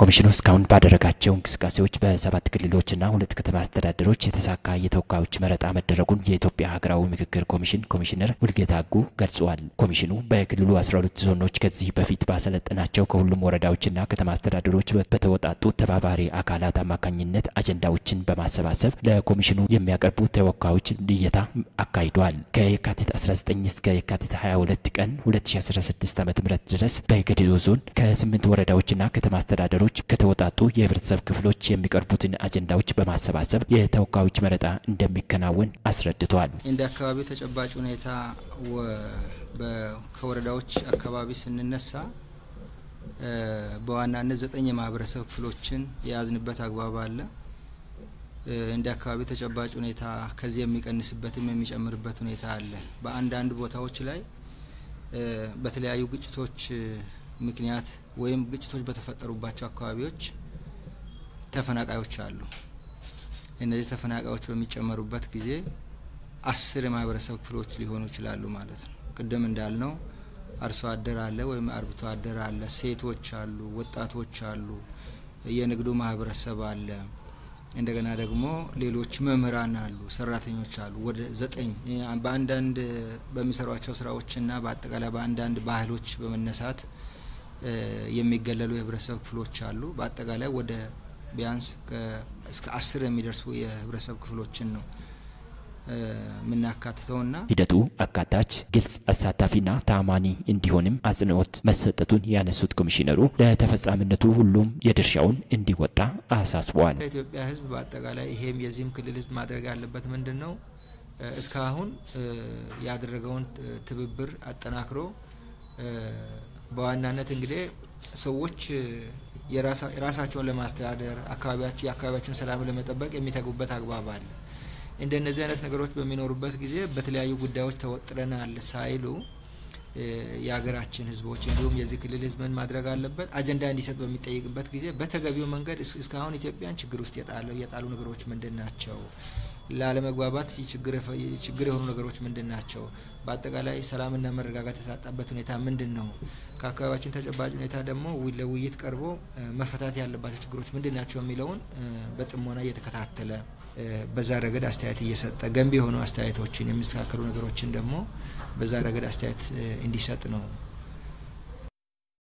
ኮሚሽኑስ ካውን ባደረጋቸው እንግስቃሴዎች በሰባት ክልሎችና ሁለት ከተማ አስተዳደሮች የተሳካ የተወካዮች መረጣ መደረጉን የኢትዮጵያ ሀገራዊ ምክክር ኮሚሽን ኮሚሽነር ውልጌታ ጉ ገልጸዋል። ኮሚሽኑ በክልሉ 12 ዞኖች ከዚህ በፊት ባሰለጠናቸው ከሁሉም ወረዳዎችና ከተማ አስተዳደሮች በተወጣጡ ተባባሪ አካላት አማካኝነት አጀንዳዎችን በማሰባሰብ ለኮሚሽኑ የሚያቀርቡ ተወካዮች ልየታ አካሂዷል። ከየካቲት 19 እስከ የካቲት 22 ቀን 2016 ዓ.ም ድረስ በጌዴኦ ዞን ከ8 ወረዳዎችና ከተማ አስተዳደሮች ከተወጣጡ የህብረተሰብ ክፍሎች የሚቀርቡትን አጀንዳዎች በማሰባሰብ የተወካዮች መረጣ እንደሚከናወን አስረድቷል። እንደ አካባቢ ተጨባጭ ሁኔታ ከወረዳዎች አካባቢ ስንነሳ በዋናነት 9 የማህበረሰብ ክፍሎችን ያዝንበት አግባብ አለ። እንደ አካባቢ ተጨባጭ ሁኔታ ከዚህ የሚቀንስበትም የሚጨምርበት ሁኔታ አለ። በአንዳንድ ቦታዎች ላይ በተለያዩ ግጭቶች ምክንያት ወይም ግጭቶች በተፈጠሩባቸው አካባቢዎች ተፈናቃዮች አሉ። እነዚህ ተፈናቃዮች በሚጨመሩበት ጊዜ 10 የማህበረሰብ ክፍሎች ሊሆኑ ይችላሉ ማለት ነው። ቀደም እንዳልነው አርሶ አደር አለ ወይም አርብቶ አደር አለ፣ ሴቶች አሉ፣ ወጣቶች አሉ፣ የንግዱ ማህበረሰብ አለ፣ እንደገና ደግሞ ሌሎች መምህራን አሉ፣ ሰራተኞች አሉ። ወደ 9 በአንዳንድ በሚሰሯቸው ስራዎችና በአጠቃላይ በአንዳንድ ባህሎች በመነሳት የሚገለሉ የህብረተሰብ ክፍሎች አሉ። በአጠቃላይ ወደ ቢያንስ እስከ 10 የሚደርሱ የህብረተሰብ ክፍሎችን ነው ምናካተተውና ሂደቱ አካታች፣ ግልጽ፣ አሳታፊና ታማኒ እንዲሆንም አጽንኦት መሰጠቱን ያነሱት ኮሚሽነሩ ለተፈጻሚነቱ ሁሉም የድርሻውን እንዲወጣ አሳስቧል። የኢትዮጵያ ህዝብ በአጠቃላይ ይሄም የዚህም ክልል ህዝብ ማድረግ ያለበት ምንድነው? እስካሁን ያደረገውን ትብብር አጠናክሮ በዋናነት እንግዲህ ሰዎች የራሳቸውን ለማስተዳደር አካባቢያቸውን ሰላም ለመጠበቅ የሚተጉበት አግባብ አለ። እንደነዚህ አይነት ነገሮች በሚኖሩበት ጊዜ በተለያዩ ጉዳዮች ተወጥረናል ሳይሉ ያገራችን ህዝቦች እንዲሁም የዚህ ክልል ህዝብን ማድረግ አለበት አጀንዳ እንዲሰጥ በሚጠይቅበት ጊዜ በተገቢው መንገድ እስካሁን ኢትዮጵያን ችግር ውስጥ የጣሉ ነገሮች ምንድናቸው? ላለመግባባት ችግር የሆኑ ነገሮች ምንድናቸው? በአጠቃላይ ሰላምና መረጋጋት የታጣበት ሁኔታ ምንድነው? ከአካባቢያችን ተጨባጭ ሁኔታ ደግሞ ለውይይት ቀርቦ መፈታት ያለባቸው ችግሮች ምንድናቸው የሚለውን በጥሞና እየተከታተለ በዛ ረገድ አስተያየት እየሰጠ ገንቢ የሆኑ አስተያየቶችን የሚስተካከሉ ነገሮችን ደግሞ በዛ ረገድ አስተያየት እንዲሰጥ ነው።